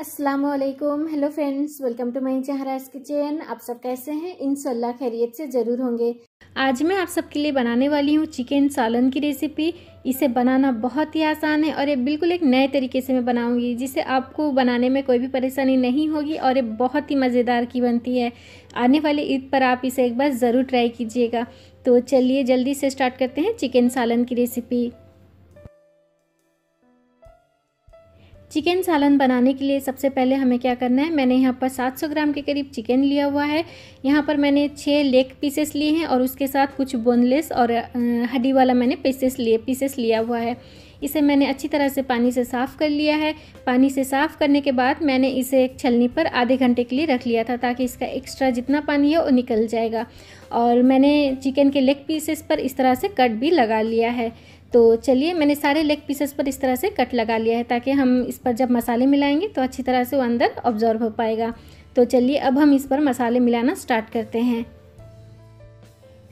अस्सलामुअलैकुम। Hello friends, welcome to my जहराज kitchen. आप सब कैसे हैं? इंशाल्लाह खैरियत से ज़रूर होंगे। आज मैं आप सबके लिए बनाने वाली हूँ चिकन सालन की रेसिपी। इसे बनाना बहुत ही आसान है और ये बिल्कुल एक नए तरीके से मैं बनाऊंगी, जिसे आपको बनाने में कोई भी परेशानी नहीं होगी और ये बहुत ही मज़ेदार की बनती है। आने वाले ईद पर आप इसे एक बार ज़रूर ट्राई कीजिएगा। तो चलिए जल्दी से स्टार्ट करते हैं चिकन सालन की रेसिपी। चिकन सालन बनाने के लिए सबसे पहले हमें क्या करना है, मैंने यहाँ पर 700 ग्राम के करीब चिकन लिया हुआ है। यहाँ पर मैंने 6 लेग पीसेस लिए हैं और उसके साथ कुछ बोनलेस और हड्डी वाला मैंने पीसेस लिया हुआ है। इसे मैंने अच्छी तरह से पानी से साफ़ कर लिया है। पानी से साफ़ करने के बाद मैंने इसे एक छलनी पर आधे घंटे के लिए रख लिया था, ताकि इसका एक्स्ट्रा जितना पानी है वो निकल जाएगा। और मैंने चिकन के लेग पीसेस पर इस तरह से कट भी लगा लिया है। तो चलिए, मैंने सारे लेग पीसेस पर इस तरह से कट लगा लिया है, ताकि हम इस पर जब मसाले मिलाएंगे तो अच्छी तरह से वो अंदर ऑब्जॉर्व हो पाएगा। तो चलिए अब हम इस पर मसाले मिलाना स्टार्ट करते हैं।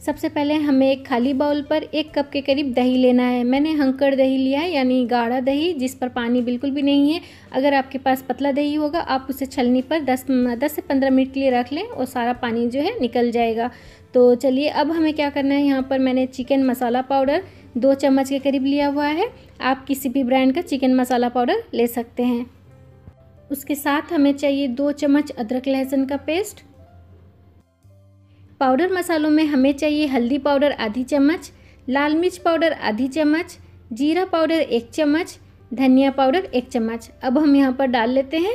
सबसे पहले हमें एक खाली बाउल पर 1 कप के करीब दही लेना है। मैंने हंकड़ दही लिया है, यानी गाढ़ा दही जिस पर पानी बिल्कुल भी नहीं है। अगर आपके पास पतला दही होगा आप उसे छलनी पर 10 से 15 मिनट के लिए रख लें और सारा पानी जो है निकल जाएगा। तो चलिए अब हमें क्या करना है, यहाँ पर मैंने चिकन मसाला पाउडर 2 चम्मच के करीब लिया हुआ है। आप किसी भी ब्रांड का चिकन मसाला पाउडर ले सकते हैं। उसके साथ हमें चाहिए 2 चम्मच अदरक लहसुन का पेस्ट। पाउडर मसालों में हमें चाहिए हल्दी पाउडर आधी चम्मच, लाल मिर्च पाउडर आधी चम्मच, जीरा पाउडर 1 चम्मच, धनिया पाउडर 1 चम्मच। अब हम यहाँ पर डाल लेते हैं।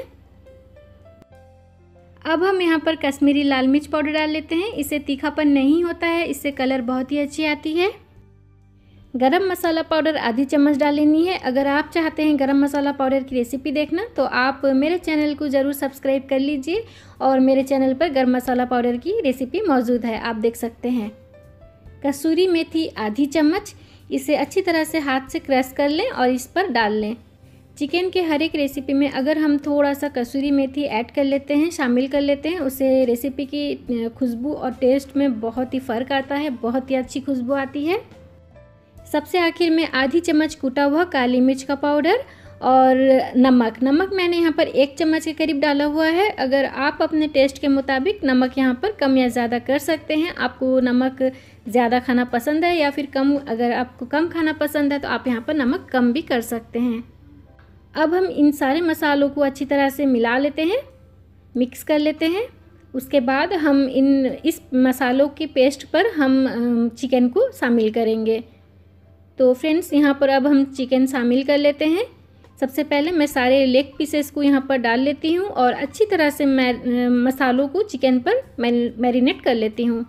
अब हम यहाँ पर कश्मीरी लाल मिर्च पाउडर डाल लेते हैं। इससे तीखापन नहीं होता है, इससे कलर बहुत ही अच्छी आती है। गरम मसाला पाउडर आधी चम्मच डालनी है। अगर आप चाहते हैं गरम मसाला पाउडर की रेसिपी देखना, तो आप मेरे चैनल को ज़रूर सब्सक्राइब कर लीजिए और मेरे चैनल पर गरम मसाला पाउडर की रेसिपी मौजूद है, आप देख सकते हैं। कसूरी मेथी आधी चम्मच, इसे अच्छी तरह से हाथ से क्रश कर लें और इस पर डाल लें। चिकन के हर एक रेसिपी में अगर हम थोड़ा सा कसूरी मेथी ऐड कर लेते हैं, शामिल कर लेते हैं, उससे रेसिपी की खुशबू और टेस्ट में बहुत ही फ़र्क आता है, बहुत ही अच्छी खुशबू आती है। सबसे आखिर में आधी चम्मच कूटा हुआ काली मिर्च का पाउडर और नमक मैंने यहाँ पर 1 चम्मच के करीब डाला हुआ है। अगर आप अपने टेस्ट के मुताबिक नमक यहाँ पर कम या ज़्यादा कर सकते हैं। आपको नमक ज़्यादा खाना पसंद है या फिर कम, अगर आपको कम खाना पसंद है तो आप यहाँ पर नमक कम भी कर सकते हैं। अब हम इन सारे मसालों को अच्छी तरह से मिला लेते हैं, मिक्स कर लेते हैं। उसके बाद हम इस मसालों के पेस्ट पर हम चिकन को शामिल करेंगे। तो फ्रेंड्स, यहाँ पर अब हम चिकन शामिल कर लेते हैं। सबसे पहले मैं सारे लेग पीसेस को यहाँ पर डाल लेती हूँ और अच्छी तरह से मसालों को चिकन पर मैरिनेट कर लेती हूँ।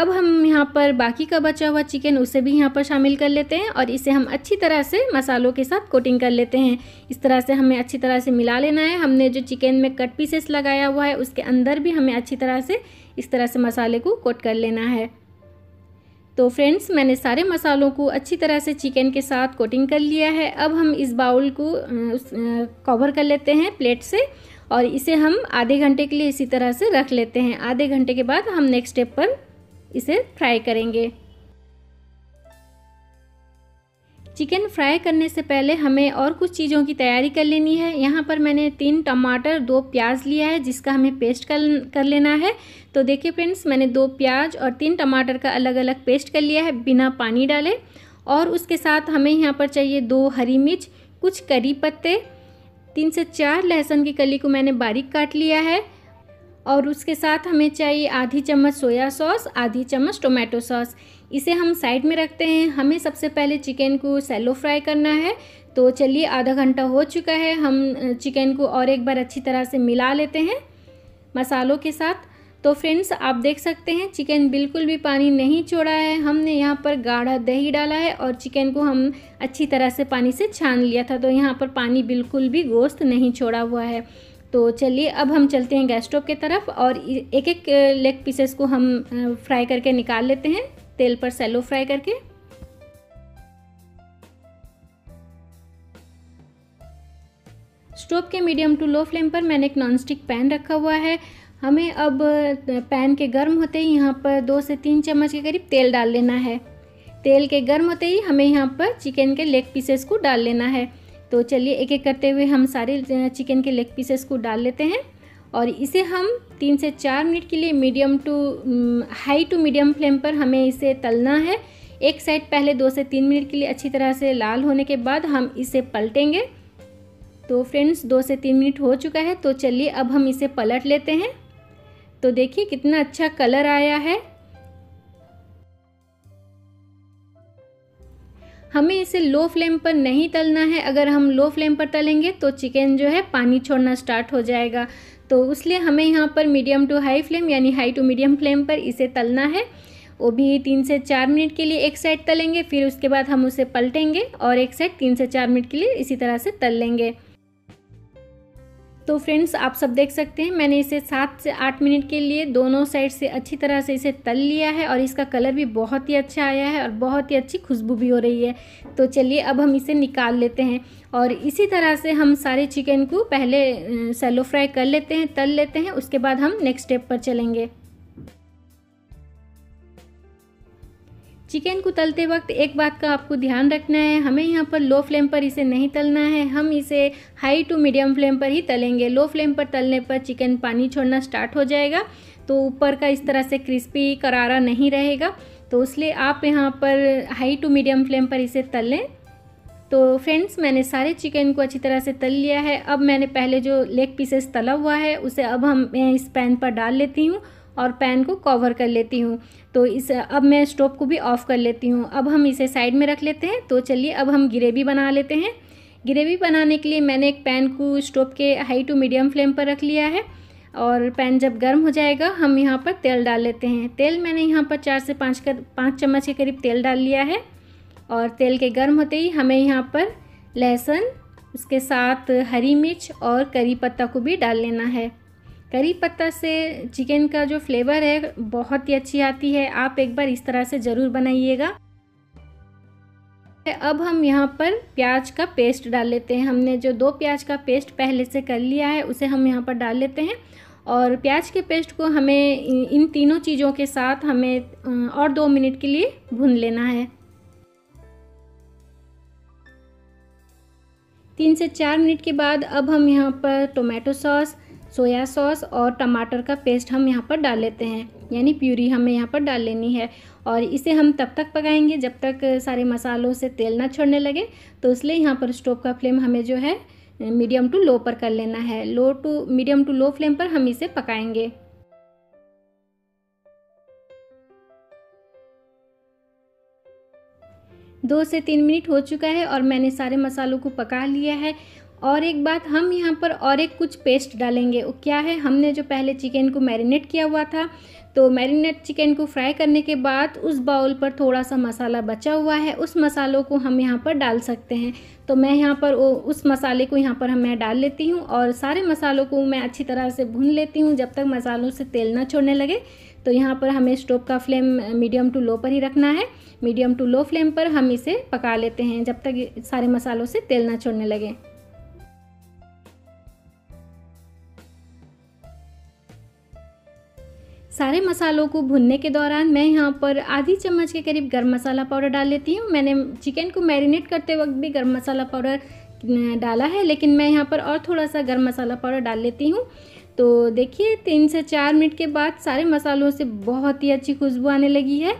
अब हम यहाँ पर बाकी का बचा हुआ चिकन, उसे भी यहाँ पर शामिल कर लेते हैं और इसे हम अच्छी तरह से मसालों के साथ कोटिंग कर लेते हैं। इस तरह से हमें अच्छी तरह से मिला लेना है। हमने जो चिकन में कट पीसेस लगाया हुआ है उसके अंदर भी हमें अच्छी तरह से इस तरह से मसाले को कोट कर लेना है। तो फ्रेंड्स, मैंने सारे मसालों को अच्छी तरह से चिकन के साथ कोटिंग कर लिया है। अब हम इस बाउल को कवर कर लेते हैं प्लेट से और इसे हम आधे घंटे के लिए इसी तरह से रख लेते हैं। आधे घंटे के बाद हम नेक्स्ट स्टेप पर इसे फ्राई करेंगे। चिकन फ्राई करने से पहले हमें और कुछ चीज़ों की तैयारी कर लेनी है। यहाँ पर मैंने 3 टमाटर 2 प्याज लिया है, जिसका हमें पेस्ट कर लेना है। तो देखिए फ्रेंड्स, मैंने 2 प्याज और 3 टमाटर का अलग अलग पेस्ट कर लिया है बिना पानी डाले। और उसके साथ हमें यहाँ पर चाहिए 2 हरी मिर्च, कुछ करी पत्ते, 3 से 4 लहसुन की कली को मैंने बारीक काट लिया है। और उसके साथ हमें चाहिए आधी चम्मच सोया सॉस, आधी चम्मच टोमेटो सॉस। इसे हम साइड में रखते हैं। हमें सबसे पहले चिकन को शैलो फ्राई करना है। तो चलिए, आधा घंटा हो चुका है। हम चिकन को और एक बार अच्छी तरह से मिला लेते हैं मसालों के साथ। तो फ्रेंड्स, आप देख सकते हैं चिकन बिल्कुल भी पानी नहीं छोड़ा है। हमने यहाँ पर गाढ़ा दही डाला है और चिकन को हम अच्छी तरह से पानी से छान लिया था, तो यहाँ पर पानी बिल्कुल भी गोश्त नहीं छोड़ा हुआ है। तो चलिए अब हम चलते हैं गैस स्टोव की तरफ और एक एक लेग पीसेस को हम फ्राई करके निकाल लेते हैं तेल पर शैलो फ्राई करके। स्टोव के मीडियम टू लो फ्लेम पर मैंने एक नॉनस्टिक पैन रखा हुआ है। हमें अब पैन के गर्म होते ही यहाँ पर 2 से 3 चम्मच के करीब तेल डाल लेना है। तेल के गर्म होते ही हमें यहाँ पर चिकन के लेग पीसेस को डाल लेना है। तो चलिए एक एक करते हुए हम सारे चिकन के लेग पीसेस को डाल लेते हैं और इसे हम 3 से 4 मिनट के लिए हाई टू मीडियम फ्लेम पर हमें इसे तलना है। एक साइड पहले 2 से 3 मिनट के लिए अच्छी तरह से लाल होने के बाद हम इसे पलटेंगे। तो फ्रेंड्स 2 से 3 मिनट हो चुका है, तो चलिए अब हम इसे पलट लेते हैं। तो देखिए कितना अच्छा कलर आया है। हमें इसे लो फ्लेम पर नहीं तलना है, अगर हम लो फ्लेम पर तलेंगे तो चिकन जो है पानी छोड़ना स्टार्ट हो जाएगा। तो इसलिए हमें यहाँ पर मीडियम टू हाई फ्लेम यानी हाई टू मीडियम फ्लेम पर इसे तलना है। वो भी 3 से 4 मिनट के लिए एक साइड तलेंगे, फिर उसके बाद हम उसे पलटेंगे और एक साइड 3 से 4 मिनट के लिए इसी तरह से तल लेंगे। तो फ्रेंड्स आप सब देख सकते हैं मैंने इसे 7 से 8 मिनट के लिए दोनों साइड से अच्छी तरह से इसे तल लिया है और इसका कलर भी बहुत ही अच्छा आया है और बहुत ही अच्छी खुशबू भी हो रही है। तो चलिए अब हम इसे निकाल लेते हैं और इसी तरह से हम सारे चिकन को पहले शैलो फ्राई कर लेते हैं, तल लेते हैं, उसके बाद हम नेक्स्ट स्टेप पर चलेंगे। चिकन को तलते वक्त एक बात का आपको ध्यान रखना है, हमें यहाँ पर लो फ्लेम पर इसे नहीं तलना है, हम इसे हाई टू मीडियम फ्लेम पर ही तलेंगे। लो फ्लेम पर तलने पर चिकन पानी छोड़ना स्टार्ट हो जाएगा, तो ऊपर का इस तरह से क्रिस्पी करारा नहीं रहेगा। तो इसलिए आप यहाँ पर हाई टू मीडियम फ्लेम पर इसे तल लें। तो फ्रेंड्स मैंने सारे चिकन को अच्छी तरह से तल लिया है। अब मैंने पहले जो लेग पीसेस तला हुआ है उसे अब हम इस पैन पर डाल लेती हूँ और पैन को कवर कर लेती हूँ। तो इस अब मैं स्टोव को भी ऑफ़ कर लेती हूँ। अब हम इसे साइड में रख लेते हैं। तो चलिए अब हम ग्रेवी बना लेते हैं। ग्रेवी बनाने के लिए मैंने एक पैन को स्टोव के हाई टू मीडियम फ्लेम पर रख लिया है और पैन जब गर्म हो जाएगा हम यहाँ पर तेल डाल लेते हैं। तेल मैंने यहाँ पर 4 से 5 चम्मच के करीब तेल डाल लिया है और तेल के गर्म होते ही हमें यहाँ पर लहसुन, उसके साथ हरी मिर्च और करी पत्ता को भी डाल लेना है। करी पत्ता से चिकन का जो फ्लेवर है बहुत ही अच्छी आती है, आप एक बार इस तरह से ज़रूर बनाइएगा। अब हम यहाँ पर प्याज का पेस्ट डाल लेते हैं। हमने जो 2 प्याज का पेस्ट पहले से कर लिया है उसे हम यहाँ पर डाल लेते हैं और प्याज के पेस्ट को हमें इन तीनों चीज़ों के साथ हमें और 2 मिनट के लिए भून लेना है। 3 से 4 मिनट के बाद अब हम यहाँ पर टोमेटो सॉस, सोया सॉस और टमाटर का पेस्ट हम यहाँ पर डाल लेते हैं, यानी प्यूरी हमें यहाँ पर डाल लेनी है और इसे हम तब तक पकाएंगे जब तक सारे मसालों से तेल ना छोड़ने लगे। तो इसलिए यहाँ पर स्टोव का फ्लेम हमें जो है मीडियम टू लो पर कर लेना है। मीडियम टू लो फ्लेम पर हम इसे पकाएंगे। दो से तीन मिनट हो चुका है और मैंने सारे मसालों को पका लिया है। और एक बात, हम यहाँ पर और एक कुछ पेस्ट डालेंगे। वो क्या है, हमने जो पहले चिकन को मैरिनेट किया हुआ था, तो मैरिनेट चिकन को फ्राई करने के बाद उस बाउल पर थोड़ा सा मसाला बचा हुआ है, उस मसालों को हम यहाँ पर डाल सकते हैं। तो मैं यहाँ पर उस मसाले को यहाँ पर मैं डाल लेती हूँ और सारे मसालों को मैं अच्छी तरह से भून लेती हूँ जब तक मसालों से तेल ना छोड़ने लगे। तो यहाँ पर हमें स्टोव का फ्लेम मीडियम टू लो पर ही रखना है। मीडियम टू लो फ्लेम पर हम इसे पका लेते हैं जब तक सारे मसालों से तेल ना छोड़ने लगे। सारे मसालों को भुनने के दौरान मैं यहाँ पर आधी चम्मच के करीब गरम मसाला पाउडर डाल लेती हूँ। मैंने चिकन को मैरिनेट करते वक्त भी गरम मसाला पाउडर डाला है, लेकिन मैं यहाँ पर और थोड़ा सा गरम मसाला पाउडर डाल लेती हूँ। तो देखिए 3 से 4 मिनट के बाद सारे मसालों से बहुत ही अच्छी खुशबू आने लगी है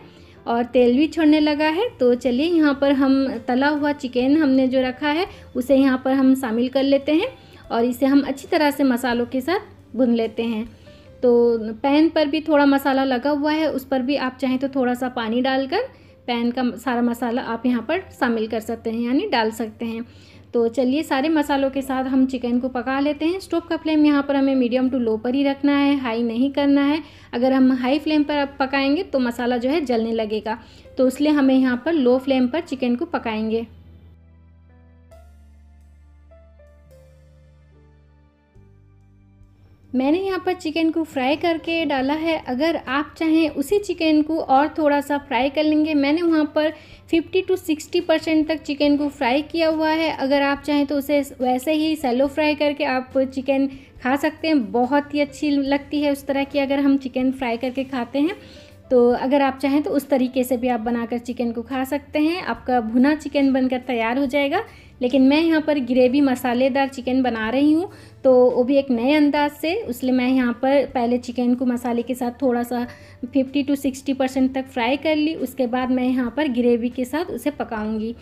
और तेल भी छोड़ने लगा है। तो चलिए यहाँ पर हम तला हुआ चिकन हमने जो रखा है उसे यहाँ पर हम शामिल कर लेते हैं और इसे हम अच्छी तरह से मसालों के साथ भून लेते हैं। तो पैन पर भी थोड़ा मसाला लगा हुआ है, उस पर भी आप चाहें तो थोड़ा सा पानी डालकर पैन का सारा मसाला आप यहाँ पर शामिल कर सकते हैं, यानी डाल सकते हैं। तो चलिए सारे मसालों के साथ हम चिकन को पका लेते हैं। स्टोव का फ्लेम यहाँ पर हमें मीडियम टू लो पर ही रखना है, हाई नहीं करना है। अगर हम हाई फ्लेम पर अब पकाएंगे तो मसाला जो है जलने लगेगा, तो इसलिए हमें यहाँ पर लो फ्लेम पर चिकन को पकाएंगे। मैंने यहाँ पर चिकन को फ्राई करके डाला है, अगर आप चाहें उसी चिकन को और थोड़ा सा फ्राई कर लेंगे। मैंने वहाँ पर 50 से 60% तक चिकन को फ्राई किया हुआ है। अगर आप चाहें तो उसे वैसे ही शैलो फ्राई करके आप चिकन खा सकते हैं, बहुत ही अच्छी लगती है उस तरह की अगर हम चिकन फ्राई करके खाते हैं। तो अगर आप चाहें तो उस तरीके से भी आप बनाकर चिकन को खा सकते हैं। आपका भुना चिकन बनकर तैयार हो जाएगा। लेकिन मैं यहाँ पर ग्रेवी मसालेदार चिकन बना रही हूँ, तो वो भी एक नए अंदाज से, इसलिए मैं यहाँ पर पहले चिकन को मसाले के साथ थोड़ा सा 50 से 60% तक फ्राई कर ली। उसके बाद मैं यहाँ पर ग्रेवी के साथ उसे पकाऊँगी।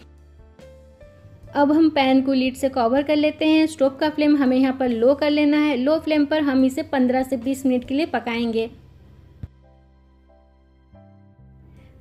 अब हम पैन को लीड से कवर कर लेते हैं। स्टोव का फ्लेम हमें यहाँ पर लो कर लेना है। लो फ्लेम पर हम इसे 15 से 20 मिनट के लिए पकाएंगे।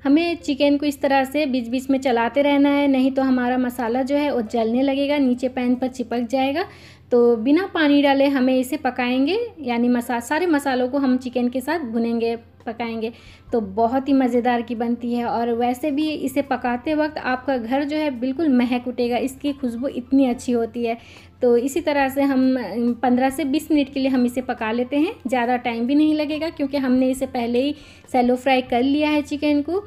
हमें चिकन को इस तरह से बीच बीच में चलाते रहना है, नहीं तो हमारा मसाला जो है वो जलने लगेगा, नीचे पैन पर चिपक जाएगा। तो बिना पानी डाले हमें इसे पकाएंगे, यानी सारे मसालों को हम चिकन के साथ भुनेंगे पकाएंगे, तो बहुत ही मज़ेदार की बनती है। और वैसे भी इसे पकाते वक्त आपका घर जो है बिल्कुल महक उठेगा, इसकी खुशबू इतनी अच्छी होती है। तो इसी तरह से हम 15 से 20 मिनट के लिए हम इसे पका लेते हैं। ज़्यादा टाइम भी नहीं लगेगा क्योंकि हमने इसे पहले ही सैलो फ्राई कर लिया है चिकन को।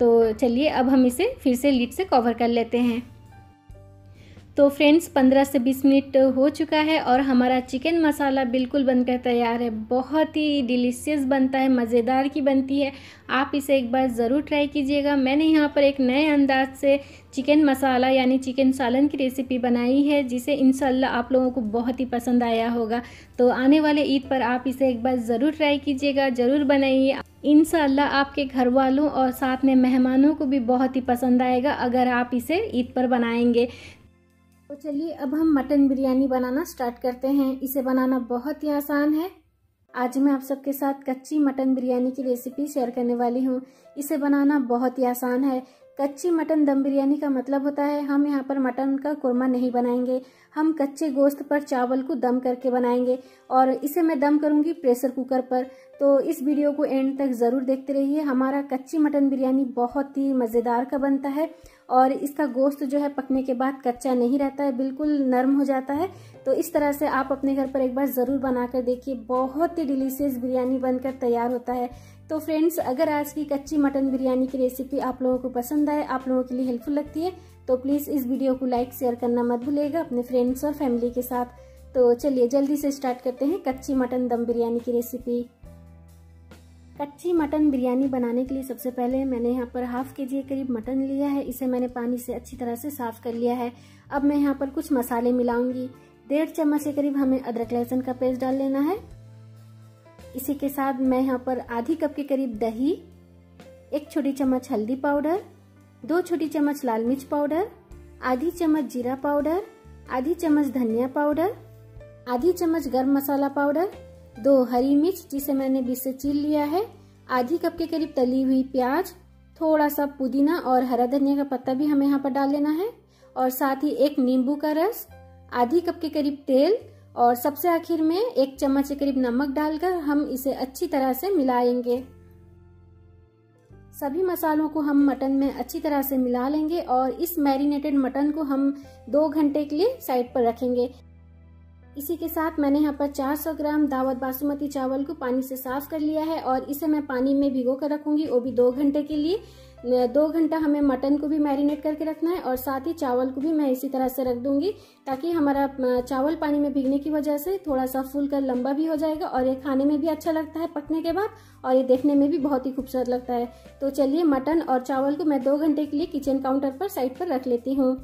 तो चलिए अब हम इसे फिर से लीड से कवर कर लेते हैं। तो फ्रेंड्स 15 से 20 मिनट हो चुका है और हमारा चिकन मसाला बिल्कुल बनकर तैयार है। बहुत ही डिलीशियस बनता है, मज़ेदार की बनती है। आप इसे एक बार ज़रूर ट्राई कीजिएगा। मैंने यहाँ पर एक नए अंदाज से चिकन मसाला यानी चिकन सालन की रेसिपी बनाई है, जिसे इंशाल्लाह आप लोगों को बहुत ही पसंद आया होगा। तो आने वाले ईद पर आप इसे एक बार ज़रूर ट्राई कीजिएगा, ज़रूर बनाइए। इंशाल्लाह आपके घर वालों और साथ में मेहमानों को भी बहुत ही पसंद आएगा अगर आप इसे ईद पर बनाएंगे। तो चलिए अब हम मटन बिरयानी बनाना स्टार्ट करते हैं। इसे बनाना बहुत ही आसान है। आज मैं आप सबके साथ कच्ची मटन बिरयानी की रेसिपी शेयर करने वाली हूँ। इसे बनाना बहुत ही आसान है। कच्ची मटन दम बिरयानी का मतलब होता है हम यहाँ पर मटन का कोरमा नहीं बनाएंगे, हम कच्चे गोश्त पर चावल को दम करके बनाएंगे। और इसे मैं दम करूँगी प्रेशर कुकर पर। तो इस वीडियो को एंड तक ज़रूर देखते रहिए। हमारा कच्ची मटन बिरयानी बहुत ही मज़ेदार का बनता है और इसका गोश्त जो है पकने के बाद कच्चा नहीं रहता है, बिल्कुल नरम हो जाता है। तो इस तरह से आप अपने घर पर एक बार ज़रूर बना कर देखिए, बहुत ही डिलीशियस बिरयानी बनकर तैयार होता है। तो फ्रेंड्स अगर आज की कच्ची मटन बिरयानी की रेसिपी आप लोगों को पसंद आए, आप लोगों के लिए हेल्पफुल लगती है, तो प्लीज़ इस वीडियो को लाइक शेयर करना मत भूलिएगा अपने फ्रेंड्स और फैमिली के साथ। तो चलिए जल्दी से स्टार्ट करते हैं कच्ची मटन दम बिरयानी की रेसिपी। कच्ची मटन बिरयानी बनाने के लिए सबसे पहले मैंने यहाँ पर हाफ केजी के करीब मटन लिया है। इसे मैंने पानी से अच्छी तरह से साफ़ कर लिया है। अब मैं यहाँ पर कुछ मसाले मिलाऊंगी। 1.5 चम्मच के करीब हमें अदरक लहसुन का पेस्ट डाल लेना है। इसी के साथ मैं यहाँ पर आधी कप के करीब दही, 1 छोटी चम्मच हल्दी पाउडर, 2 छोटी चम्मच लाल मिर्च पाउडर, आधी चम्मच जीरा पाउडर, आधी चम्मच धनिया पाउडर, आधी चम्मच गर्म मसाला पाउडर, 2 हरी मिर्च जिसे मैंने बीज से छील लिया है, आधी कप के करीब तली हुई प्याज, थोड़ा सा पुदीना और हरा धनिया का पत्ता भी हमें यहाँ पर डाल लेना है, और साथ ही 1 नींबू का रस, आधी कप के करीब तेल, और सबसे आखिर में 1 चम्मच के करीब नमक डालकर हम इसे अच्छी तरह से मिलाएंगे। सभी मसालों को हम मटन में अच्छी तरह से मिला लेंगे और इस मैरिनेटेड मटन को हम 2 घंटे के लिए साइड पर रखेंगे। इसी के साथ मैंने यहाँ पर 400 ग्राम दावत बासुमती चावल को पानी से साफ कर लिया है और इसे मैं पानी में भिगो कर रखूंगी, वो भी 2 घंटे के लिए। 2 घंटा हमें मटन को भी मैरिनेट करके रखना है और साथ ही चावल को भी मैं इसी तरह से रख दूंगी, ताकि हमारा चावल पानी में भिगने की वजह से थोड़ा सा फूल कर लंबा भी हो जाएगा। और ये खाने में भी अच्छा लगता है पकने के बाद, और ये देखने में भी बहुत ही खूबसूरत लगता है। तो चलिए मटन और चावल को मैं 2 घंटे के लिए किचन काउंटर पर साइड पर रख लेती हूँ।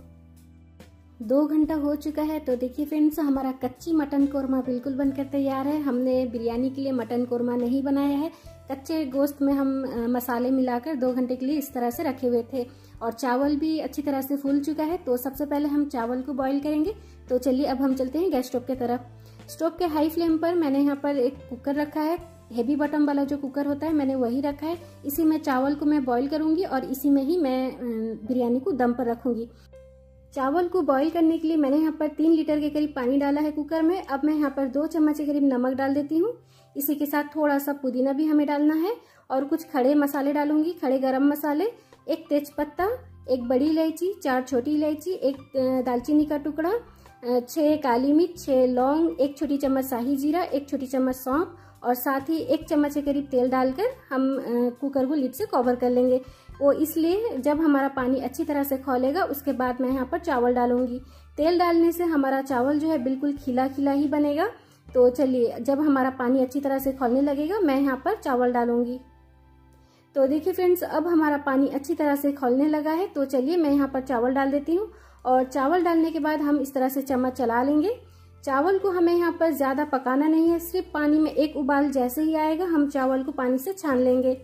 2 घंटा हो चुका है। तो देखिए फ्रेंड्स हमारा कच्ची मटन कोरमा बिल्कुल बनकर तैयार है। हमने बिरयानी के लिए मटन कोरमा नहीं बनाया है। कच्चे गोश्त में हम मसाले मिलाकर 2 घंटे के लिए इस तरह से रखे हुए थे और चावल भी अच्छी तरह से फूल चुका है। तो सबसे पहले हम चावल को बॉईल करेंगे। तो चलिए अब हम चलते हैं गैस स्टोव की तरफ। स्टोव के हाई फ्लेम पर मैंने यहाँ पर एक कुकर रखा है, हेवी बटन वाला जो कुकर होता है मैंने वही रखा है। इसी में चावल को मैं बॉईल करूँगी और इसी में ही मैं बिरयानी को दम पर रखूँगी। चावल को बॉईल करने के लिए मैंने यहाँ पर 3 लीटर के करीब पानी डाला है कुकर में। अब मैं यहाँ पर 2 चम्मच के करीब नमक डाल देती हूँ। इसी के साथ थोड़ा सा पुदीना भी हमें डालना है और कुछ खड़े मसाले डालूंगी, खड़े गरम मसाले, 1 तेजपत्ता, 1 बड़ी इलायची, 4 छोटी इलायची, 1 दालचीनी का टुकड़ा, 6 काली मिर्च, 6 लौंग, 1 छोटी चम्मच शाही जीरा, 1 छोटी चम्मच सौंफ, और साथ ही 1 चम्मच के करीब तेल डालकर हम कुकर को लीड से कवर कर लेंगे। वो इसलिए जब हमारा पानी अच्छी तरह से खौलेगा उसके बाद मैं यहाँ पर चावल डालूंगी। तेल डालने से हमारा चावल जो है बिल्कुल खिला खिला ही बनेगा। तो चलिए जब हमारा पानी अच्छी तरह से खौलने लगेगा मैं यहाँ पर चावल डालूंगी। तो देखिए फ्रेंड्स, अब हमारा पानी अच्छी तरह से खौलने लगा है। तो चलिए मैं यहाँ पर चावल डाल देती हूँ और चावल डालने के बाद हम इस तरह से चम्मच चला लेंगे। चावल को हमें यहाँ पर ज़्यादा पकाना नहीं है, सिर्फ पानी में एक उबाल जैसे ही आएगा हम चावल को पानी से छान लेंगे।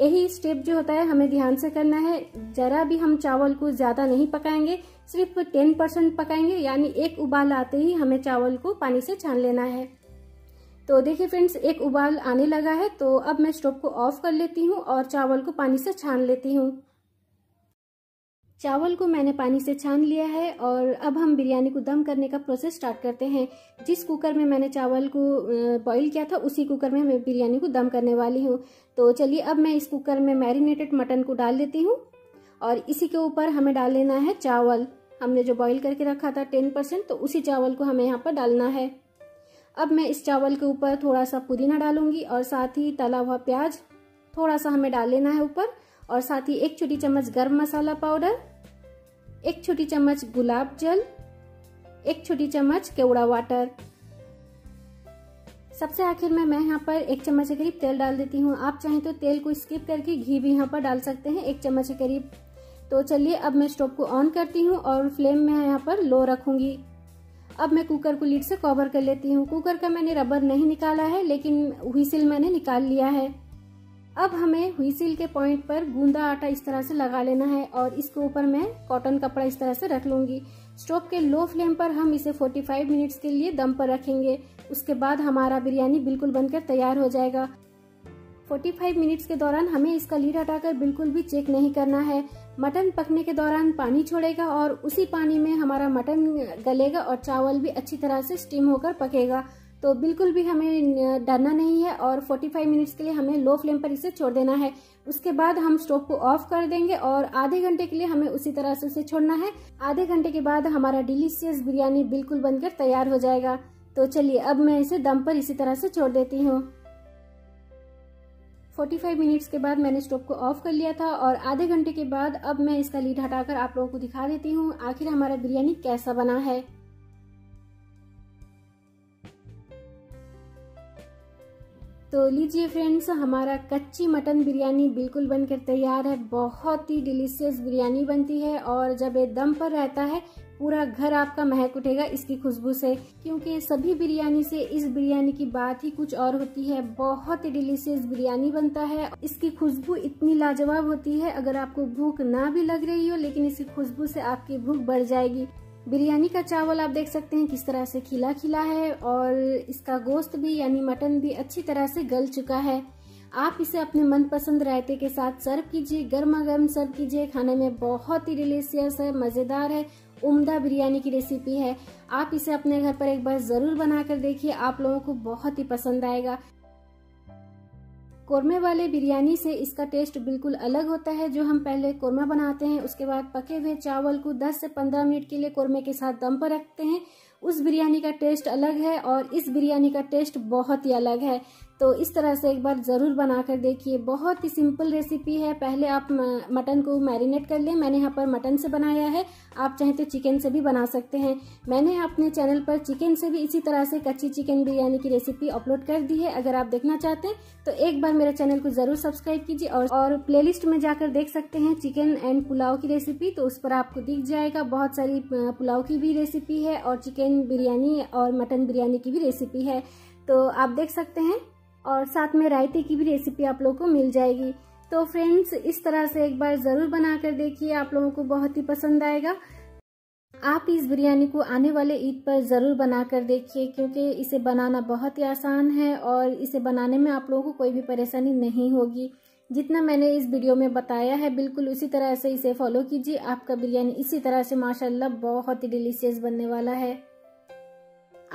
यही स्टेप जो होता है हमें ध्यान से करना है, ज़रा भी हम चावल को ज़्यादा नहीं पकाएंगे, सिर्फ 10% पकाएंगे, यानी एक उबाल आते ही हमें चावल को पानी से छान लेना है। तो देखिए फ्रेंड्स, एक उबाल आने लगा है, तो अब मैं स्टोव को ऑफ कर लेती हूँ और चावल को पानी से छान लेती हूँ। चावल को मैंने पानी से छान लिया है और अब हम बिरयानी को दम करने का प्रोसेस स्टार्ट करते हैं। जिस कुकर में मैंने चावल को बॉईल किया था उसी कुकर में मैं बिरयानी को दम करने वाली हूँ। तो चलिए अब मैं इस कुकर में मैरिनेटेड मटन को डाल देती हूँ और इसी के ऊपर हमें डाल लेना है चावल। हमने जो बॉईल करके रखा था 10%, तो उसी चावल को हमें यहाँ पर डालना है। अब मैं इस चावल के ऊपर थोड़ा सा पुदीना डालूंगी और साथ ही तला हुआ प्याज थोड़ा सा हमें डाल लेना है ऊपर, और साथ ही 1 छोटी चम्मच गर्म मसाला पाउडर, 1 छोटी चम्मच गुलाब जल, 1 छोटी चम्मच केवड़ा वाटर। सबसे आखिर में मैं यहाँ पर 1 चम्मच के करीब तेल डाल देती हूँ। आप चाहें तो तेल को स्किप करके घी भी यहाँ पर डाल सकते हैं, 1 चम्मच के करीब। तो चलिए अब मैं स्टोव को ऑन करती हूँ और फ्लेम में यहाँ पर लो रखूँगी। अब मैं कुकर को लीड से कवर कर लेती हूँ। कुकर का मैंने रबर नहीं निकाला है, लेकिन व्हिसल मैंने निकाल लिया है। अब हमें व्हिसिल के पॉइंट पर गूंदा आटा इस तरह से लगा लेना है और इसके ऊपर मैं कॉटन कपड़ा इस तरह से रख लूँगी। स्टोव के लो फ्लेम पर हम इसे 45 मिनट्स के लिए दम पर रखेंगे। उसके बाद हमारा बिरयानी बिल्कुल बनकर तैयार हो जाएगा। 45 मिनट्स के दौरान हमें इसका लीड हटाकर बिल्कुल भी चेक नहीं करना है। मटन पकने के दौरान पानी छोड़ेगा और उसी पानी में हमारा मटन गलेगा और चावल भी अच्छी तरह से स्टीम होकर पकेगा। तो बिल्कुल भी हमें डरना नहीं है और 45 मिनट्स के लिए हमें लो फ्लेम पर इसे छोड़ देना है। उसके बाद हम स्टोव को ऑफ कर देंगे और आधे घंटे के लिए हमें उसी तरह से उसे छोड़ना है। आधे घंटे के बाद हमारा डिलीशियस बिरयानी बिल्कुल बनकर तैयार हो जाएगा। तो चलिए अब मैं इसे दम पर इसी तरह से छोड़ देती हूँ। 45 मिनट्स के बाद मैंने स्टोव को ऑफ कर लिया था और आधे घंटे के बाद अब मैं इसका लीड हटाकर आप लोगों को दिखा देती हूँ आखिर हमारा बिरयानी कैसा बना है। तो लीजिए फ्रेंड्स, हमारा कच्ची मटन बिरयानी बिल्कुल बनकर तैयार है। बहुत ही डिलीशियस बिरयानी बनती है और जब ये दम पर रहता है पूरा घर आपका महक उठेगा इसकी खुशबू से, क्योंकि सभी बिरयानी से इस बिरयानी की बात ही कुछ और होती है। बहुत ही डिलीशियस बिरयानी बनता है, इसकी खुशबू इतनी लाजवाब होती है, अगर आपको भूख ना भी लग रही हो लेकिन इसकी खुशबू से आपकी भूख बढ़ जाएगी। बिरयानी का चावल आप देख सकते हैं किस तरह से खिला खिला है और इसका गोश्त भी यानी मटन भी अच्छी तरह से गल चुका है। आप इसे अपने मनपसंद रायते के साथ सर्व कीजिए, गर्मा गर्म सर्व कीजिए। खाने में बहुत ही डिलीशियस है, मज़ेदार है, उम्दा बिरयानी की रेसिपी है। आप इसे अपने घर पर एक बार ज़रूर बनाकर देखिए, आप लोगों को बहुत ही पसंद आएगा। कोरमे वाले बिरयानी से इसका टेस्ट बिल्कुल अलग होता है। जो हम पहले कोरमा बनाते हैं, उसके बाद पके हुए चावल को 10 से 15 मिनट के लिए कोरमे के साथ दम पर रखते हैं। उस बिरयानी का टेस्ट अलग है और इस बिरयानी का टेस्ट बहुत ही अलग है। तो इस तरह से एक बार ज़रूर बनाकर देखिए। बहुत ही सिंपल रेसिपी है। पहले आप मटन को मैरिनेट कर लें। मैंने यहाँ पर मटन से बनाया है, आप चाहें तो चिकन से भी बना सकते हैं। मैंने अपने चैनल पर चिकन से भी इसी तरह से कच्ची चिकन बिरयानी की रेसिपी अपलोड कर दी है। अगर आप देखना चाहते हैं तो एक बार मेरे चैनल को ज़रूर सब्सक्राइब कीजिए और प्लेलिस्ट में जाकर देख सकते हैं चिकन एंड पुलाव की रेसिपी, तो उस पर आपको दिख जाएगा। बहुत सारी पुलाव की भी रेसिपी है और चिकन बिरयानी और मटन बिरयानी की भी रेसिपी है, तो आप देख सकते हैं। और साथ में रायते की भी रेसिपी आप लोगों को मिल जाएगी। तो फ्रेंड्स, इस तरह से एक बार ज़रूर बनाकर देखिए, आप लोगों को बहुत ही पसंद आएगा। आप इस बिरयानी को आने वाले ईद पर ज़रूर बनाकर देखिए, क्योंकि इसे बनाना बहुत ही आसान है और इसे बनाने में आप लोगों को कोई भी परेशानी नहीं होगी। जितना मैंने इस वीडियो में बताया है बिल्कुल उसी तरह से इसे फॉलो कीजिए। आपका बिरयानी इसी तरह से माशाल्लाह बहुत ही डिलीशियस बनने वाला है।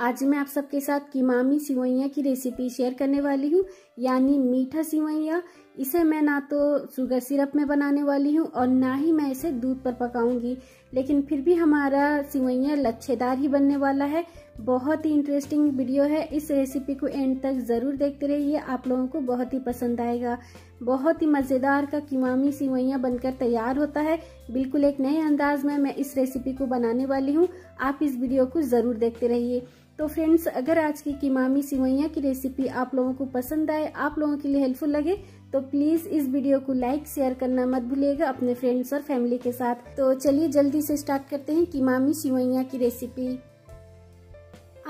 आज मैं आप सबके साथ कीमामी सिवैयाँ की रेसिपी शेयर करने वाली हूँ, यानी मीठा सिवैयाँ। इसे मैं ना तो शुगर सिरप में बनाने वाली हूँ और ना ही मैं इसे दूध पर पकाऊंगी, लेकिन फिर भी हमारा सिवैयाँ लच्छेदार ही बनने वाला है। बहुत ही इंटरेस्टिंग वीडियो है, इस रेसिपी को एंड तक ज़रूर देखते रहिए, आप लोगों को बहुत ही पसंद आएगा। बहुत ही मज़ेदार का कीमामी सिवैयाँ बनकर तैयार होता है। बिल्कुल एक नए अंदाज में मैं इस रेसिपी को बनाने वाली हूँ, आप इस वीडियो को ज़रूर देखते रहिए। तो फ्रेंड्स, अगर आज की कीमामी सिवैयाँ की रेसिपी आप लोगों को पसंद आए, आप लोगों के लिए हेल्पफुल लगे, तो प्लीज इस वीडियो को लाइक शेयर करना मत भूलिएगा अपने फ्रेंड्स और फैमिली के साथ। तो चलिए जल्दी से स्टार्ट करते हैं कीमामी सेवइयां की रेसिपी।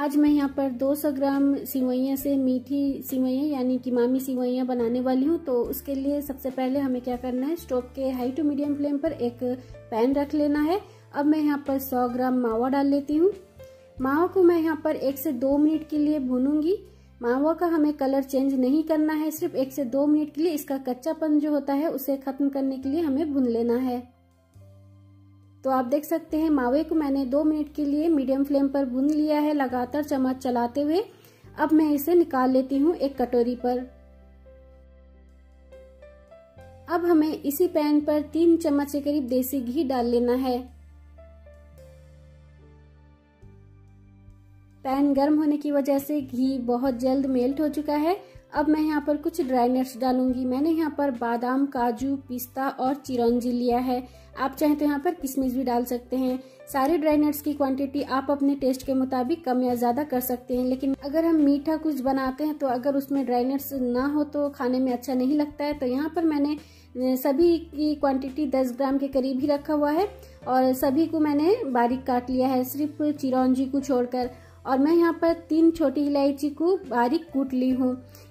आज मैं यहाँ पर 200 ग्राम सेवइयां से मीठी सेवइयां यानी कीमामी सेवइयां बनाने वाली हूँ। तो उसके लिए सबसे पहले हमें क्या करना है, स्टोव के हाई टू मीडियम फ्लेम पर एक पैन रख लेना है। अब मैं यहाँ पर 100 ग्राम मावा डाल लेती हूँ। मावा को मैं यहाँ पर 1 से 2 मिनट के लिए भूनूंगी। मावा का हमें कलर चेंज नहीं करना है, सिर्फ 1 से 2 मिनट के लिए इसका कच्चापन जो होता है उसे खत्म करने के लिए हमें भून लेना है। तो आप देख सकते हैं मावे को मैंने 2 मिनट के लिए मीडियम फ्लेम पर भून लिया है लगातार चम्मच चलाते हुए। अब मैं इसे निकाल लेती हूँ एक कटोरी पर। अब हमें इसी पैन पर 3 चम्मच के करीब देसी घी डाल लेना है। पैन गर्म होने की वजह से घी बहुत जल्द मेल्ट हो चुका है। अब मैं यहाँ पर कुछ ड्राई नट्स डालूंगी। मैंने यहाँ पर बादाम, काजू, पिस्ता और चिरौंजी लिया है। आप चाहे तो यहाँ पर किशमिश भी डाल सकते हैं। सारे ड्राई नट्स की क्वांटिटी आप अपने टेस्ट के मुताबिक कम या ज़्यादा कर सकते हैं, लेकिन अगर हम मीठा कुछ बनाते हैं तो अगर उसमें ड्राई नट्स ना हो तो खाने में अच्छा नहीं लगता है। तो यहाँ पर मैंने सभी की क्वांटिटी 10 ग्राम के करीब ही रखा हुआ है और सभी को मैंने बारीक काट लिया है सिर्फ चिरौंजी को छोड़कर। और मैं यहाँ पर 3 छोटी इलायची को बारीक कूट ली हूँ,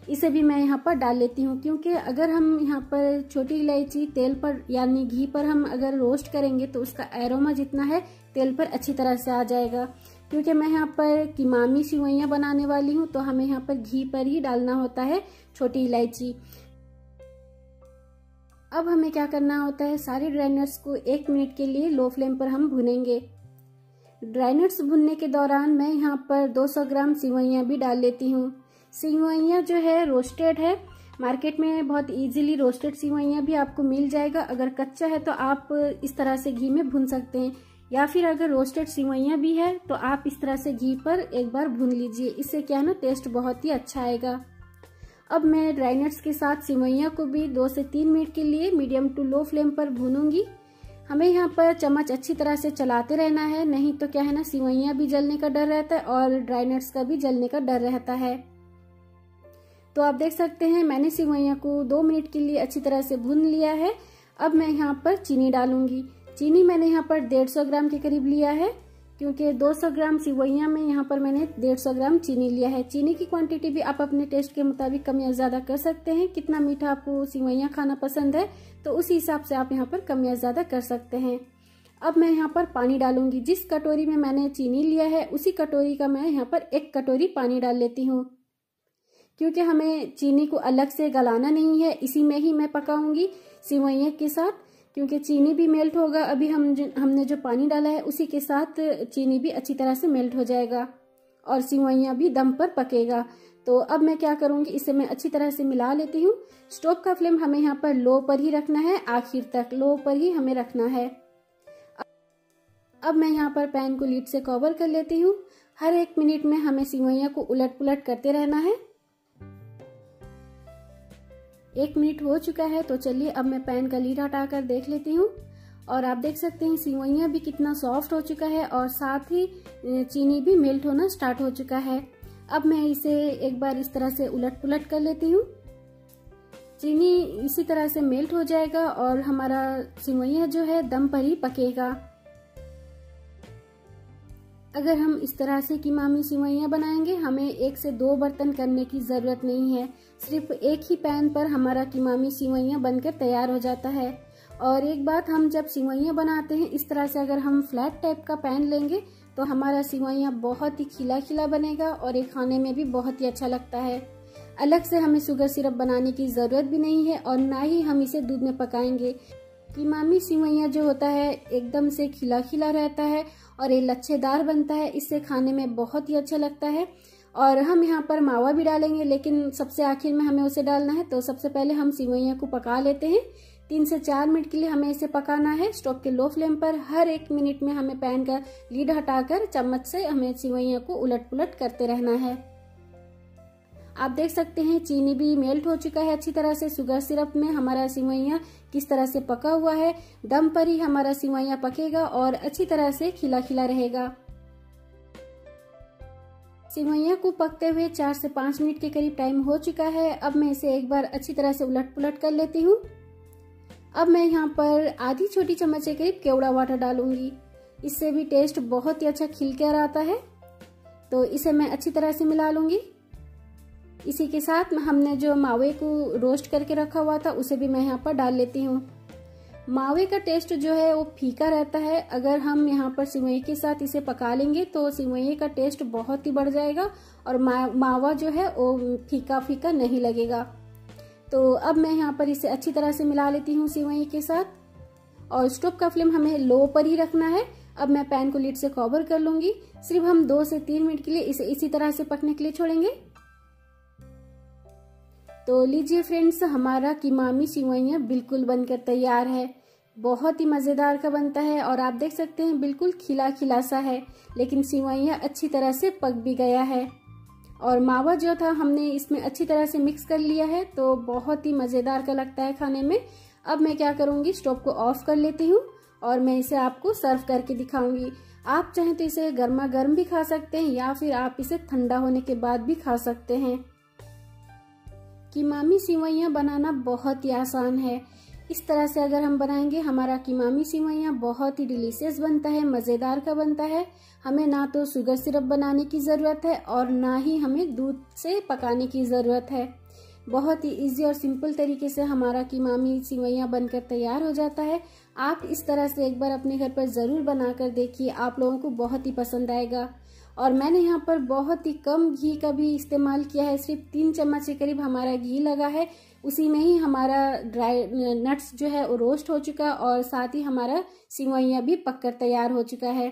इसे भी मैं यहाँ पर डाल लेती हूँ। क्योंकि अगर हम यहाँ पर छोटी इलायची तेल पर यानी घी पर हम अगर रोस्ट करेंगे तो उसका एरोमा जितना है तेल पर अच्छी तरह से आ जाएगा। क्योंकि मैं यहाँ पर कीमामी सेवइयां बनाने वाली हूँ तो हमें यहाँ पर घी पर ही डालना होता है छोटी इलायची। अब हमें क्या करना होता है, सारे ड्राई नट्स को 1 मिनट के लिए लो फ्लेम पर हम भुनेंगे। ड्राई नट्स भुनने के दौरान मैं यहाँ पर 200 ग्राम सेवइयां भी डाल लेती हूँ। सेवइयां जो है रोस्टेड है, मार्केट में बहुत इजीली रोस्टेड सेवइयां भी आपको मिल जाएगा। अगर कच्चा है तो आप इस तरह से घी में भून सकते हैं, या फिर अगर रोस्टेड सेवइयां भी है तो आप इस तरह से घी पर एक बार भून लीजिए। इससे क्या है ना, टेस्ट बहुत ही अच्छा आएगा। अब मैं ड्राई नट्स के साथ सेवइयां को भी 2 से 3 मिनट के लिए मीडियम टू लो फ्लेम पर भूनूंगी। हमें यहाँ पर चम्मच अच्छी तरह से चलाते रहना है, नहीं तो क्या है ना, सेवइयां भी जलने का डर रहता है और ड्राई नट्स का भी जलने का डर रहता है। तो आप देख सकते हैं मैंने सेवइयां को 2 मिनट के लिए अच्छी तरह से भून लिया है। अब मैं यहाँ पर चीनी डालूंगी। चीनी मैंने यहाँ पर 150 ग्राम के करीब लिया है, क्योंकि 200 ग्राम सेवइयां में यहाँ पर मैंने 150 ग्राम चीनी लिया है। चीनी की क्वांटिटी भी आप अपने टेस्ट के मुताबिक कम या ज़्यादा कर सकते हैं। कितना मीठा आपको सेवइयां खाना पसंद है तो उसी हिसाब से आप यहाँ पर कम या ज़्यादा कर सकते हैं। अब मैं यहाँ पर पानी डालूंगी। जिस कटोरी में मैंने चीनी लिया है उसी कटोरी का मैं यहाँ पर 1 कटोरी पानी डाल लेती हूँ, क्योंकि हमें चीनी को अलग से गलाना नहीं है, इसी में ही मैं पकाऊंगी सेवइयां के साथ। क्योंकि चीनी भी मेल्ट होगा, अभी हमने जो पानी डाला है उसी के साथ चीनी भी अच्छी तरह से मेल्ट हो जाएगा और सेवइयां भी दम पर पकेगा। तो अब मैं क्या करूंगी, इसे मैं अच्छी तरह से मिला लेती हूँ। स्टोव का फ्लेम हमें यहाँ पर लो पर ही रखना है, आखिर तक लो पर ही हमें रखना है। अब मैं यहाँ पर पैन को लीड से कवर कर लेती हूँ। हर 1 मिनट में हमें सेवइयां को उलट पुलट करते रहना है। 1 मिनट हो चुका है, तो चलिए अब मैं पैन का लीड हटाकर देख लेती हूँ। और आप देख सकते हैं सेवइयां भी कितना सॉफ्ट हो चुका है और साथ ही चीनी भी मेल्ट होना स्टार्ट हो चुका है। अब मैं इसे एक बार इस तरह से उलट पुलट कर लेती हूँ। चीनी इसी तरह से मेल्ट हो जाएगा और हमारा सेवइयां जो है दम पर ही पकेगा। अगर हम इस तरह से कीमामी सेवइयां बनाएंगे हमें 1 से 2 बर्तन करने की ज़रूरत नहीं है, सिर्फ एक ही पैन पर हमारा कीमामी सेवइयां बनकर तैयार हो जाता है। और एक बात, हम जब सेवइयां बनाते हैं इस तरह से अगर हम फ्लैट टाइप का पैन लेंगे तो हमारा सेवइयां बहुत ही खिला खिला बनेगा और ये खाने में भी बहुत ही अच्छा लगता है। अलग से हमें शुगर सिरप बनाने की ज़रूरत भी नहीं है और ना ही हम इसे दूध में पकाएंगे। कीमामी सेवइयां जो होता है एकदम से खिला खिला रहता है और ये लच्छेदार बनता है, इससे खाने में बहुत ही अच्छा लगता है। और हम यहाँ पर मावा भी डालेंगे, लेकिन सबसे आखिर में हमें उसे डालना है। तो सबसे पहले हम सेवइयां को पका लेते हैं। 3 से 4 मिनट के लिए हमें इसे पकाना है। स्टोव के लो फ्लेम पर हर 1 मिनट में हमें पैन का लीड हटाकर चम्मच से हमें सेवइयां को उलट पुलट करते रहना है। आप देख सकते हैं चीनी भी मेल्ट हो चुका है अच्छी तरह से। शुगर सिरप में हमारा सेवइयां किस तरह से पका हुआ है, दम पर ही हमारा सेवइयां पकेगा और अच्छी तरह से खिला खिला रहेगा। सेवैयां को पकते हुए 4 से 5 मिनट के करीब टाइम हो चुका है। अब मैं इसे एक बार अच्छी तरह से उलट पुलट कर लेती हूँ। अब मैं यहाँ पर आधी छोटी चम्मच के करीब केवड़ा वाटर डालूंगी, इससे भी टेस्ट बहुत ही अच्छा खिलकर आता है। तो इसे मैं अच्छी तरह से मिला लूँगी। इसी के साथ हमने जो मावे को रोस्ट करके रखा हुआ था उसे भी मैं यहाँ पर डाल लेती हूँ। मावे का टेस्ट जो है वो फीका रहता है, अगर हम यहाँ पर सिवई के साथ इसे पका लेंगे तो सिवई का टेस्ट बहुत ही बढ़ जाएगा और मावा जो है वो फीका फीका नहीं लगेगा। तो अब मैं यहाँ पर इसे अच्छी तरह से मिला लेती हूँ सिवई के साथ, और स्टोव का फ्लेम हमें लो पर ही रखना है। अब मैं पैन को लिड से कवर कर लूँगी। सिर्फ हम 2 से 3 मिनट के लिए इसे इसी तरह से पकने के लिए छोड़ेंगे। तो लीजिए फ्रेंड्स, हमारा कीमामी सेवइयां बिल्कुल बनकर तैयार है। बहुत ही मज़ेदार का बनता है और आप देख सकते हैं बिल्कुल खिला खिला सा है, लेकिन सेवइयां अच्छी तरह से पक भी गया है और मावा जो था हमने इसमें अच्छी तरह से मिक्स कर लिया है। तो बहुत ही मज़ेदार का लगता है खाने में। अब मैं क्या करूँगी, स्टोव को ऑफ कर लेती हूँ और मैं इसे आपको सर्व करके दिखाऊँगी। आप चाहें तो इसे गर्मा गर्म भी खा सकते हैं या फिर आप इसे ठंडा होने के बाद भी खा सकते हैं। कीमामी सेवइयां बनाना बहुत ही आसान है। इस तरह से अगर हम बनाएंगे हमारा कीमामी सेवइयां बहुत ही डिलीशियस बनता है, मज़ेदार का बनता है। हमें ना तो शुगर सिरप बनाने की ज़रूरत है और ना ही हमें दूध से पकाने की ज़रूरत है। बहुत ही इजी और सिंपल तरीके से हमारा कीमामी सेवइयां बनकर तैयार हो जाता है। आप इस तरह से एक बार अपने घर पर ज़रूर बनाकर देखिए, आप लोगों को बहुत ही पसंद आएगा। और मैंने यहाँ पर बहुत ही कम घी का भी इस्तेमाल किया है, सिर्फ 3 चम्मच के करीब हमारा घी लगा है। उसी में ही हमारा ड्राई नट्स जो है वो रोस्ट हो चुका और साथ ही हमारा सेवइयां भी पककर तैयार हो चुका है।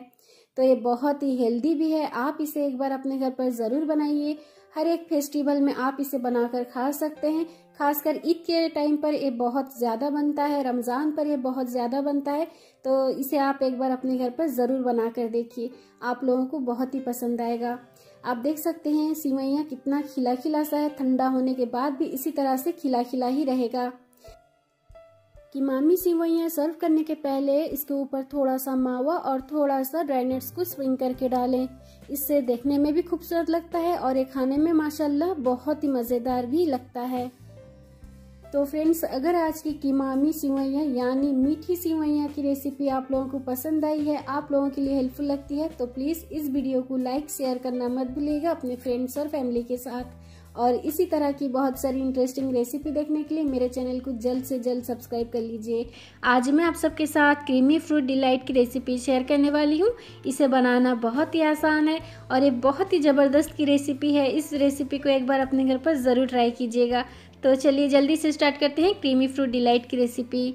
तो ये बहुत ही हेल्दी भी है, आप इसे एक बार अपने घर पर ज़रूर बनाइए। हर एक फेस्टिवल में आप इसे बनाकर खा सकते हैं। खासकर ईद के टाइम पर ये बहुत ज़्यादा बनता है, रमज़ान पर ये बहुत ज़्यादा बनता है। तो इसे आप एक बार अपने घर पर ज़रूर बनाकर देखिए, आप लोगों को बहुत ही पसंद आएगा। आप देख सकते हैं सेवइयां कितना खिला खिला सा है, ठंडा होने के बाद भी इसी तरह से खिला खिला ही रहेगा। कीमामी सेवइयां सर्व करने के पहले इसके ऊपर थोड़ा सा मावा और थोड़ा सा ड्राई नट्स को स्प्रिंग करके डालें। इससे देखने में भी खूबसूरत लगता है और ये खाने में माशाल्लाह बहुत ही मज़ेदार भी लगता है। तो फ्रेंड्स, अगर आज की कीमामी सेवइयां यानी मीठी सेवइयां की रेसिपी आप लोगों को पसंद आई है, आप लोगों के लिए हेल्पफुल लगती है, तो प्लीज़ इस वीडियो को लाइक शेयर करना मत भूलिएगा अपने फ्रेंड्स और फैमिली के साथ। और इसी तरह की बहुत सारी इंटरेस्टिंग रेसिपी देखने के लिए मेरे चैनल को जल्द से जल्द सब्सक्राइब कर लीजिए। आज मैं आप सबके साथ क्रीमी फ्रूट डिलाइट की रेसिपी शेयर करने वाली हूँ। इसे बनाना बहुत ही आसान है और ये बहुत ही ज़बरदस्त की रेसिपी है। इस रेसिपी को एक बार अपने घर पर ज़रूर ट्राई कीजिएगा। तो चलिए जल्दी से स्टार्ट करते हैं क्रीमी फ्रूट डिलाइट की रेसिपी।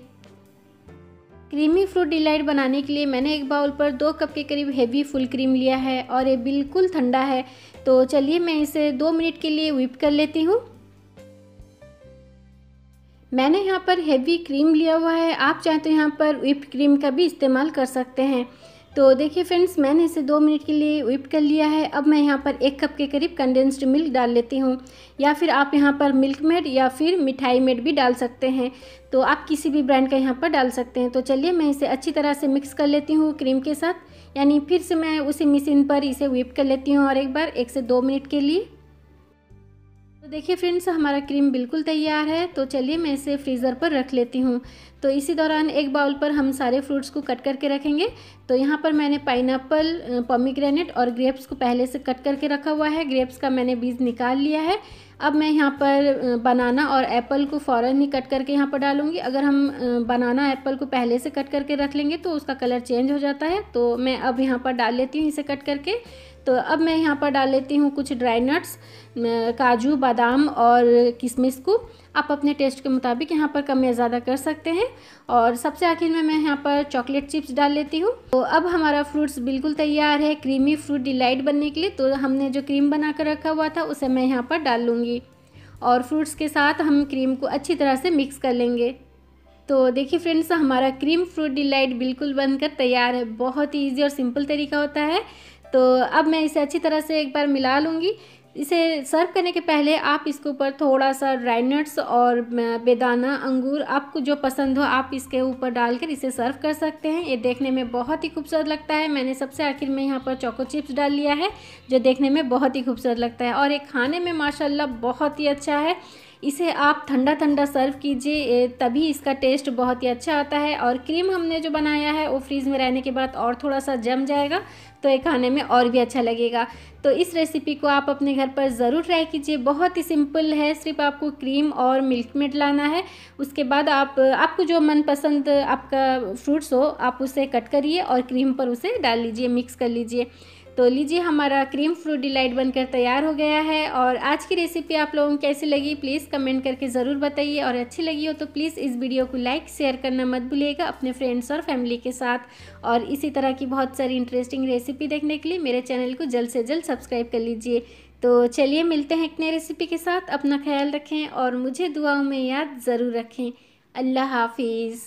क्रीमी फ्रूट डिलाइट बनाने के लिए मैंने एक बाउल पर 2 कप के करीब हेवी फुल क्रीम लिया है और ये बिल्कुल ठंडा है। तो चलिए मैं इसे 2 मिनट के लिए व्हिप कर लेती हूँ। मैंने यहाँ पर हेवी क्रीम लिया हुआ है, आप चाहें तो यहाँ पर व्हिप क्रीम का भी इस्तेमाल कर सकते हैं। तो देखिए फ्रेंड्स, मैंने इसे 2 मिनट के लिए व्हिप कर लिया है। अब मैं यहाँ पर 1 कप के करीब कंडेंस्ड मिल्क डाल लेती हूँ, या फिर आप यहाँ पर मिल्क मेड या फिर मिठाई मेड भी डाल सकते हैं। तो आप किसी भी ब्रांड का यहाँ पर डाल सकते हैं। तो चलिए मैं इसे अच्छी तरह से मिक्स कर लेती हूँ क्रीम के साथ, यानी फिर से मैं उसी मशीन पर इसे व्हिप कर लेती हूँ और एक बार 1 से 2 मिनट के लिए। तो देखिए फ्रेंड्स, हमारा क्रीम बिल्कुल तैयार है। तो चलिए मैं इसे फ्रीज़र पर रख लेती हूँ। तो इसी दौरान एक बाउल पर हम सारे फ्रूट्स को कट करके रखेंगे। तो यहाँ पर मैंने पाइनएप्पल, पोमीग्रेनेट और ग्रेप्स को पहले से कट करके रखा हुआ है। ग्रेप्स का मैंने बीज निकाल लिया है। अब मैं यहाँ पर बनाना और एप्पल को फ़ौरन ही कट करके यहाँ पर डालूँगी। अगर हम बनाना एप्पल को पहले से कट करके रख लेंगे तो उसका कलर चेंज हो जाता है। तो मैं अब यहाँ पर डाल लेती हूँ इसे कट करके। तो अब मैं यहाँ पर डाल लेती हूँ कुछ ड्राई नट्स, काजू, बादाम और किशमिश को आप अपने टेस्ट के मुताबिक यहाँ पर कम या ज़्यादा कर सकते हैं। और सबसे आखिर में मैं यहाँ पर चॉकलेट चिप्स डाल लेती हूँ। तो अब हमारा फ्रूट्स बिल्कुल तैयार है क्रीमी फ्रूट डिलाइट बनने के लिए। तो हमने जो क्रीम बना कर रखा हुआ था उसे मैं यहाँ पर डाल लूँगी और फ्रूट्स के साथ हम क्रीम को अच्छी तरह से मिक्स कर लेंगे। तो देखिए फ्रेंड्स, हमारा क्रीम फ्रूट डिलाइट बिल्कुल बनकर तैयार है। बहुत ही ईजी और सिंपल तरीका होता है। तो अब मैं इसे अच्छी तरह से एक बार मिला लूँगी। इसे सर्व करने के पहले आप इसके ऊपर थोड़ा सा ड्राई नट्स और बेदाना, अंगूर, आपको जो पसंद हो आप इसके ऊपर डालकर इसे सर्व कर सकते हैं। ये देखने में बहुत ही खूबसूरत लगता है। मैंने सबसे आखिर में यहाँ पर चोको चिप्स डाल लिया है जो देखने में बहुत ही खूबसूरत लगता है और ये खाने में माशाल्लाह बहुत ही अच्छा है। इसे आप ठंडा ठंडा सर्व कीजिए तभी इसका टेस्ट बहुत ही अच्छा आता है। और क्रीम हमने जो बनाया है वो फ्रीज़ में रहने के बाद और थोड़ा सा जम जाएगा तो ये खाने में और भी अच्छा लगेगा। तो इस रेसिपी को आप अपने घर पर ज़रूर ट्राई कीजिए। बहुत ही सिंपल है, सिर्फ आपको क्रीम और मिल्क मेड लाना है। उसके बाद आपको जो मनपसंद आपका फ्रूट्स हो आप उसे कट करिए और क्रीम पर उसे डाल लीजिए, मिक्स कर लीजिए। तो लीजिए हमारा क्रीम फ्रूट डिलाइट बनकर तैयार हो गया है। और आज की रेसिपी आप लोगों को कैसी लगी प्लीज़ कमेंट करके ज़रूर बताइए और अच्छी लगी हो तो प्लीज़ इस वीडियो को लाइक शेयर करना मत भूलिएगा अपने फ्रेंड्स और फैमिली के साथ। और इसी तरह की बहुत सारी इंटरेस्टिंग रेसिपी देखने के लिए मेरे चैनल को जल्द से जल्द सब्सक्राइब कर लीजिए। तो चलिए मिलते हैं एक नई रेसिपी के साथ। अपना ख्याल रखें और मुझे दुआओं में याद ज़रूर रखें। अल्लाह हाफिज़।